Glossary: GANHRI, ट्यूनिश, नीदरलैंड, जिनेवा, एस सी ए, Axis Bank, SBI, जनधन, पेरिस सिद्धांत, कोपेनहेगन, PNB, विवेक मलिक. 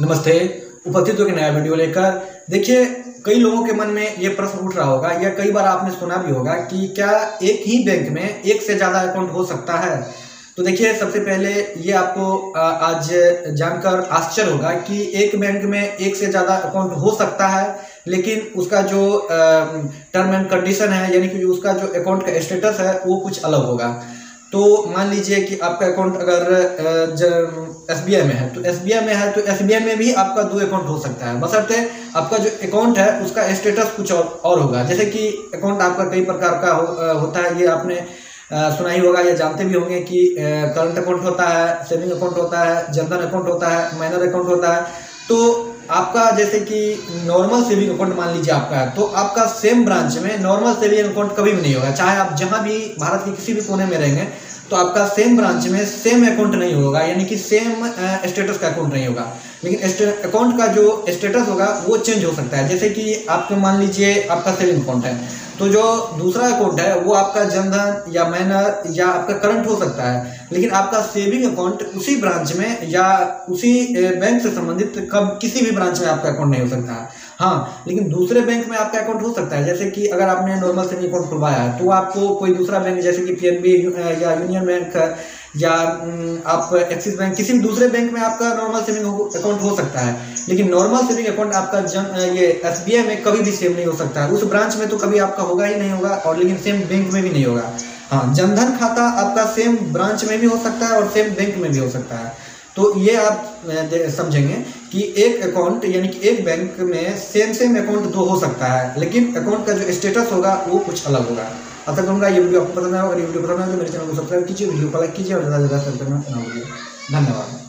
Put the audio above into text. नमस्ते। उपस्थित होकर नया वीडियो लेकर देखिए, कई लोगों के मन में ये प्रश्न उठ रहा होगा या कई बार आपने सुना भी होगा कि क्या एक ही बैंक में एक से ज़्यादा अकाउंट हो सकता है। तो देखिए, सबसे पहले ये आपको आज जानकर आश्चर्य होगा कि एक बैंक में एक से ज़्यादा अकाउंट हो सकता है, लेकिन उसका जो टर्म एंड कंडीशन है यानी कि उसका जो अकाउंट का स्टेटस है वो कुछ अलग होगा। तो मान लीजिए कि आपका अकाउंट अगर SBI में है तो SBI में है तो SBI में भी आपका दो अकाउंट हो सकता है, बशर्ते आपका जो अकाउंट है उसका स्टेटस कुछ और होगा। जैसे कि अकाउंट आपका कई प्रकार का होता है, ये आपने सुना ही होगा या जानते भी होंगे कि करंट अकाउंट होता है, सेविंग अकाउंट होता है, जनधन अकाउंट होता है, माइनर अकाउंट होता है। तो आपका जैसे कि नॉर्मल सेविंग अकाउंट मान लीजिए आपका है तो आपका सेम ब्रांच में नॉर्मल सेविंग अकाउंट कभी भी नहीं होगा, चाहे आप जहां भी भारत के किसी भी कोने में रहेंगे तो आपका सेम ब्रांच में सेम अकाउंट नहीं होगा, यानी कि सेम स्टेटस का अकाउंट नहीं होगा। लेकिन अकाउंट का जो स्टेटस होगा वो चेंज हो सकता है। जैसे कि आपके मान लीजिए आपका सेविंग अकाउंट है तो जो दूसरा अकाउंट है वो आपका जनधन या माइनर या आपका करंट हो सकता है, लेकिन आपका सेविंग अकाउंट उसी ब्रांच में या उसी बैंक से संबंधित किसी भी ब्रांच में आपका अकाउंट नहीं हो सकता है। हाँ, लेकिन दूसरे बैंक में आपका अकाउंट हो सकता है। जैसे कि अगर आपने नॉर्मल सेविंग अकाउंट खुलवाया है तो आपको कोई दूसरा बैंक जैसे कि PNB या यूनियन बैंक या आप एक्सिस बैंक किसी भी दूसरे बैंक में आपका नॉर्मल सेविंग अकाउंट हो सकता है, लेकिन नॉर्मल सेविंग अकाउंट आपका ये SBI में कभी भी सेम नहीं हो सकता है। उस ब्रांच में तो कभी आपका होगा ही नहीं होगा और लेकिन सेम बैंक में भी नहीं होगा। हाँ, जनधन खाता आपका सेम ब्रांच में भी हो सकता है और सेम बैंक में भी हो सकता है। तो ये आप समझेंगे कि एक अकाउंट यानी कि एक बैंक में सेम अकाउंट दो हो सकता है, लेकिन अकाउंट का जो स्टेटस होगा वो कुछ अलग होगा। आशा करूँगा ये वीडियो आपको पसंद आएगा। अगर ये वीडियो पसंद आए तो मेरे चैनल को सब्सक्राइब कीजिए, वीडियो को लाइक कीजिए और ज़्यादा से ज़्यादा शेयर करना ना भूलिए। धन्यवाद।